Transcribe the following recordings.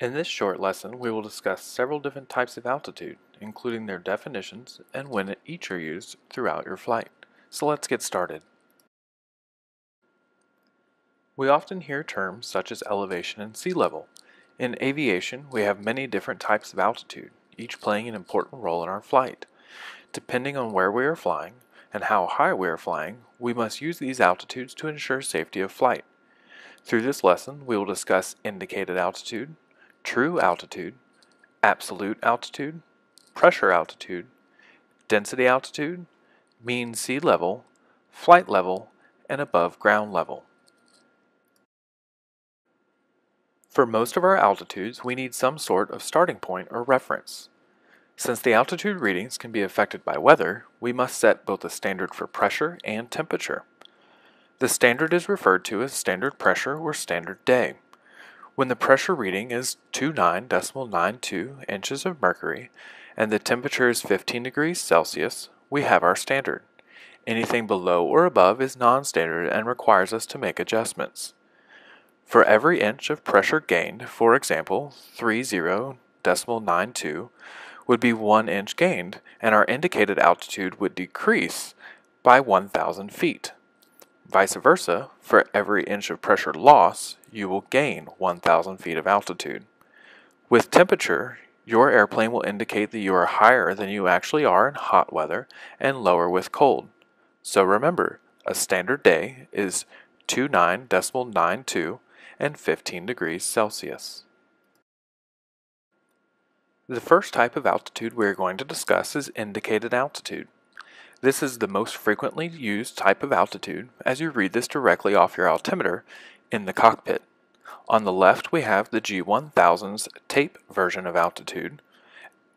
In this short lesson, we will discuss several different types of altitude, including their definitions and when each are used throughout your flight. So let's get started. We often hear terms such as elevation and sea level. In aviation, we have many different types of altitude, each playing an important role in our flight. Depending on where we are flying and how high we are flying, we must use these altitudes to ensure safety of flight. Through this lesson, we will discuss indicated altitude, true altitude, absolute altitude, pressure altitude, density altitude, mean sea level, flight level, and above ground level. For most of our altitudes, we need some sort of starting point or reference. Since the altitude readings can be affected by weather, we must set both a standard for pressure and temperature. The standard is referred to as standard pressure or standard day. When the pressure reading is 29.92 inches of mercury and the temperature is 15 degrees Celsius, we have our standard. Anything below or above is non-standard and requires us to make adjustments. For every inch of pressure gained, for example, 30.92 would be 1 inch gained, and our indicated altitude would decrease by 1,000 feet. Vice versa, for every inch of pressure loss, you will gain 1,000 feet of altitude. With temperature, your airplane will indicate that you are higher than you actually are in hot weather and lower with cold. So remember, a standard day is 29.92 and 15 degrees Celsius. The first type of altitude we are going to discuss is indicated altitude. This is the most frequently used type of altitude, as you read this directly off your altimeter in the cockpit. On the left, we have the G1000's tape version of altitude,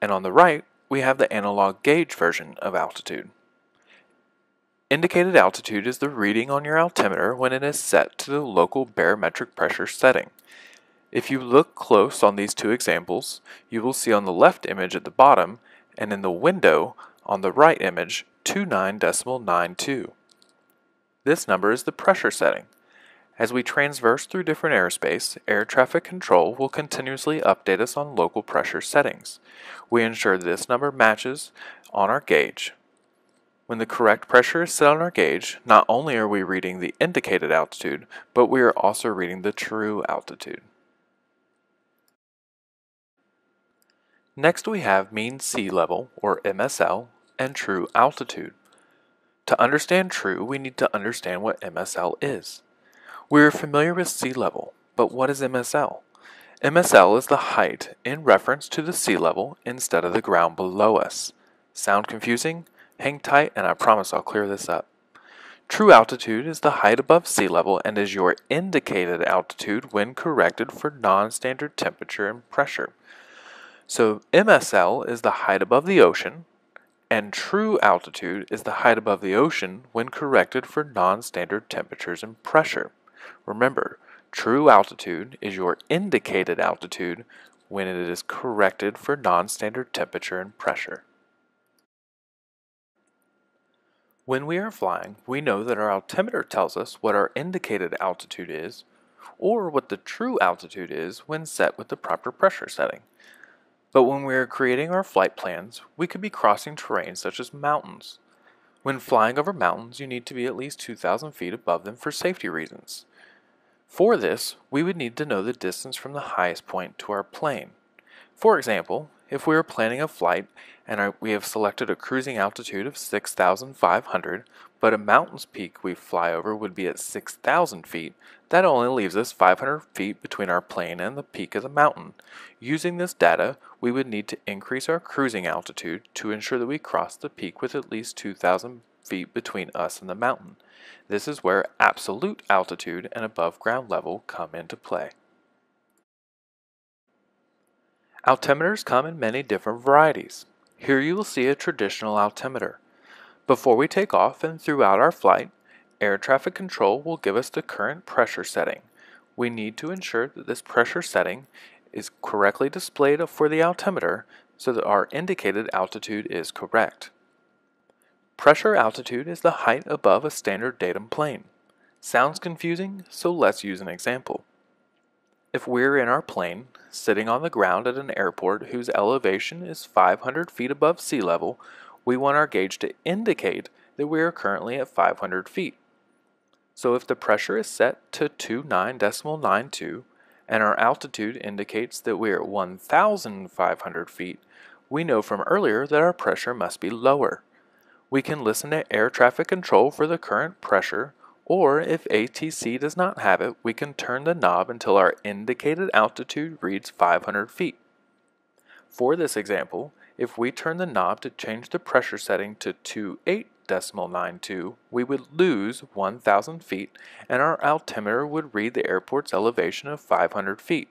and on the right, we have the analog gauge version of altitude. Indicated altitude is the reading on your altimeter when it is set to the local barometric pressure setting. If you look close on these two examples, you will see on the left image at the bottom, and in the window on the right image, 29.92. This number is the pressure setting. As we traverse through different airspace, air traffic control will continuously update us on local pressure settings. We ensure this number matches on our gauge. When the correct pressure is set on our gauge, not only are we reading the indicated altitude, but we are also reading the true altitude. Next we have mean sea level, or MSL, and true altitude. To understand true, we need to understand what MSL is. We are familiar with sea level, but what is MSL? MSL is the height in reference to the sea level instead of the ground below us. Sound confusing? Hang tight and I promise I'll clear this up. True altitude is the height above sea level and is your indicated altitude when corrected for non-standard temperature and pressure. So MSL is the height above the ocean, and true altitude is the height above the ocean when corrected for non-standard temperatures and pressure. Remember, true altitude is your indicated altitude when it is corrected for non-standard temperature and pressure. When we are flying, we know that our altimeter tells us what our indicated altitude is, or what the true altitude is when set with the proper pressure setting. But when we are creating our flight plans, we could be crossing terrain such as mountains. When flying over mountains, you need to be at least 2,000 feet above them for safety reasons. For this, we would need to know the distance from the highest point to our plane. For example, if we are planning a flight and we have selected a cruising altitude of 6,500, but a mountain's peak we fly over would be at 6,000 feet, that only leaves us 500 feet between our plane and the peak of the mountain. Using this data, we would need to increase our cruising altitude to ensure that we cross the peak with at least 2,000 feet between us and the mountain. This is where absolute altitude and above ground level come into play. Altimeters come in many different varieties. Here you will see a traditional altimeter. Before we take off and throughout our flight, air traffic control will give us the current pressure setting. We need to ensure that this pressure setting is correctly displayed for the altimeter so that our indicated altitude is correct. Pressure altitude is the height above a standard datum plane. Sounds confusing, so let's use an example. If we're in our plane, sitting on the ground at an airport whose elevation is 500 feet above sea level, we want our gauge to indicate that we are currently at 500 feet. So if the pressure is set to 29.92 and our altitude indicates that we are at 1,500 feet, we know from earlier that our pressure must be lower. We can listen to air traffic control for the current pressure, or if ATC does not have it, we can turn the knob until our indicated altitude reads 500 feet. For this example, if we turn the knob to change the pressure setting to 28.92, we would lose 1,000 feet and our altimeter would read the airport's elevation of 500 feet.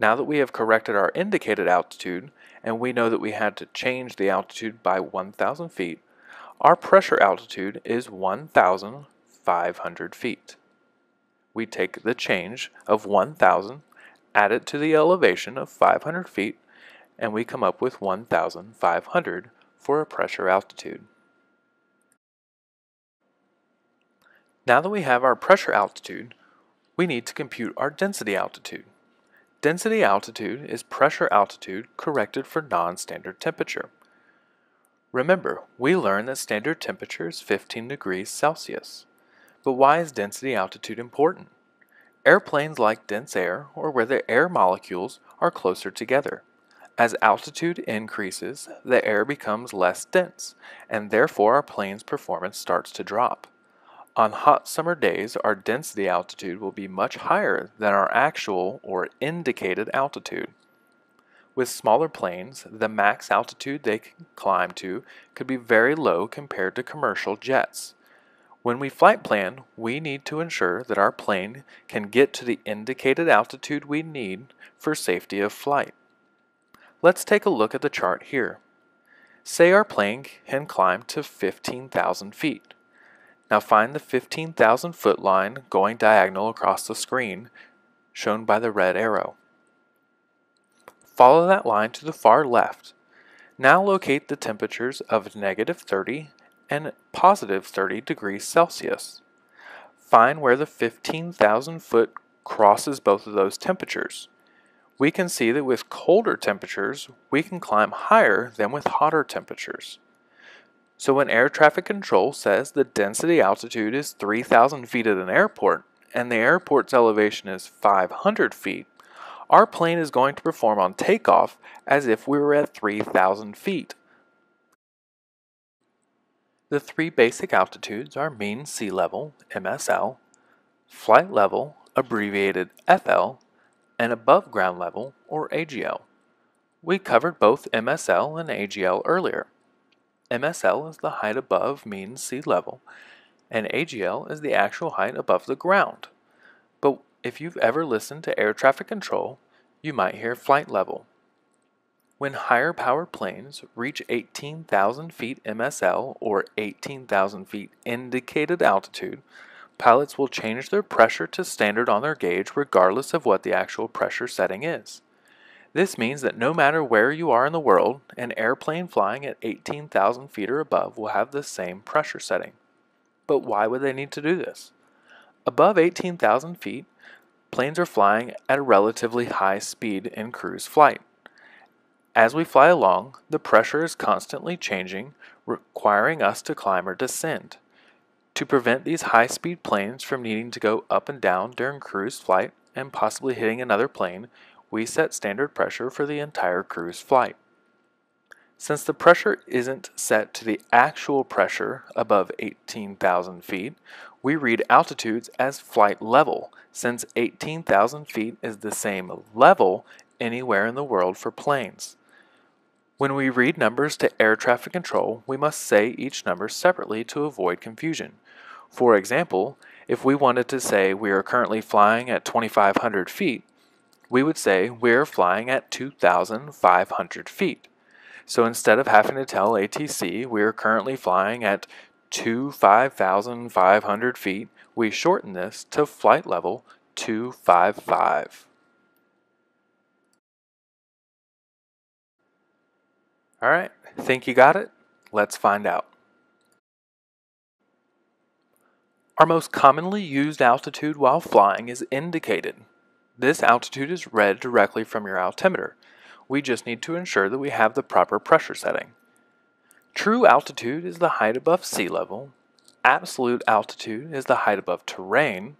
Now that we have corrected our indicated altitude, and we know that we had to change the altitude by 1,000 feet, our pressure altitude is 1,500 feet. We take the change of 1,000, add it to the elevation of 500 feet, and we come up with 1,500 for a pressure altitude. Now that we have our pressure altitude, we need to compute our density altitude. Density altitude is pressure altitude corrected for non-standard temperature. Remember, we learned that standard temperature is 15 degrees Celsius. But why is density altitude important? Airplanes like dense air, or where the air molecules are closer together. As altitude increases, the air becomes less dense, and therefore our plane's performance starts to drop. On hot summer days, our density altitude will be much higher than our actual or indicated altitude. With smaller planes, the max altitude they can climb to could be very low compared to commercial jets. When we flight plan, we need to ensure that our plane can get to the indicated altitude we need for safety of flight. Let's take a look at the chart here. Say our plane can climb to 15,000 feet. Now find the 15,000 foot line going diagonal across the screen, shown by the red arrow. Follow that line to the far left. Now locate the temperatures of -30 and +30 degrees Celsius. Find where the 15,000 foot crosses both of those temperatures. We can see that with colder temperatures, we can climb higher than with hotter temperatures. So when air traffic control says the density altitude is 3,000 feet at an airport, and the airport's elevation is 500 feet, our plane is going to perform on takeoff as if we were at 3,000 feet. The three basic altitudes are mean sea level, MSL, flight level, abbreviated FL, and above ground level, or AGL. We covered both MSL and AGL earlier. MSL is the height above mean sea level, and AGL is the actual height above the ground. But if you've ever listened to air traffic control, you might hear flight level. When higher powered planes reach 18,000 feet MSL, or 18,000 feet indicated altitude, pilots will change their pressure to standard on their gauge regardless of what the actual pressure setting is. This means that no matter where you are in the world, an airplane flying at 18,000 feet or above will have the same pressure setting. But why would they need to do this? Above 18,000 feet, planes are flying at a relatively high speed in cruise flight. As we fly along, the pressure is constantly changing, requiring us to climb or descend. To prevent these high-speed planes from needing to go up and down during cruise flight and possibly hitting another plane, we set standard pressure for the entire cruise flight. Since the pressure isn't set to the actual pressure above 18,000 feet, we read altitudes as flight level, since 18,000 feet is the same level anywhere in the world for planes. When we read numbers to air traffic control, we must say each number separately to avoid confusion. For example, if we wanted to say we are currently flying at 2,500 feet, we would say we're flying at 2,500 feet. So instead of having to tell ATC we're currently flying at 25,500 feet, we shorten this to flight level 255. All right, think you got it? Let's find out. Our most commonly used altitude while flying is indicated. This altitude is read directly from your altimeter. We just need to ensure that we have the proper pressure setting. True altitude is the height above sea level. Absolute altitude is the height above terrain.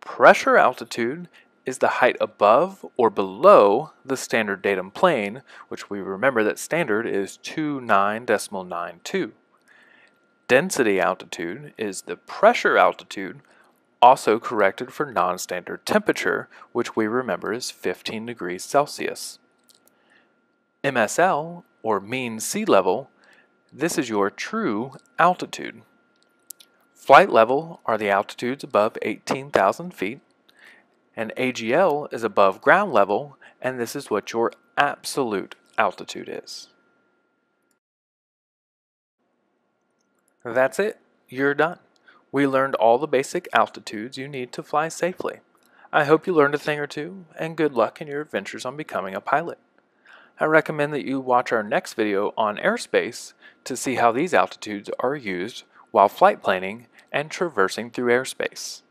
Pressure altitude is the height above or below the standard datum plane, which we remember that standard is 29.92. Density altitude is the pressure altitude, also corrected for non-standard temperature, which we remember is 15 degrees Celsius. MSL, or mean sea level, this is your true altitude. Flight level are the altitudes above 18,000 feet, and AGL is above ground level, and this is what your absolute altitude is. That's it. You're done. We learned all the basic altitudes you need to fly safely. I hope you learned a thing or two, and good luck in your adventures on becoming a pilot. I recommend that you watch our next video on airspace to see how these altitudes are used while flight planning and traversing through airspace.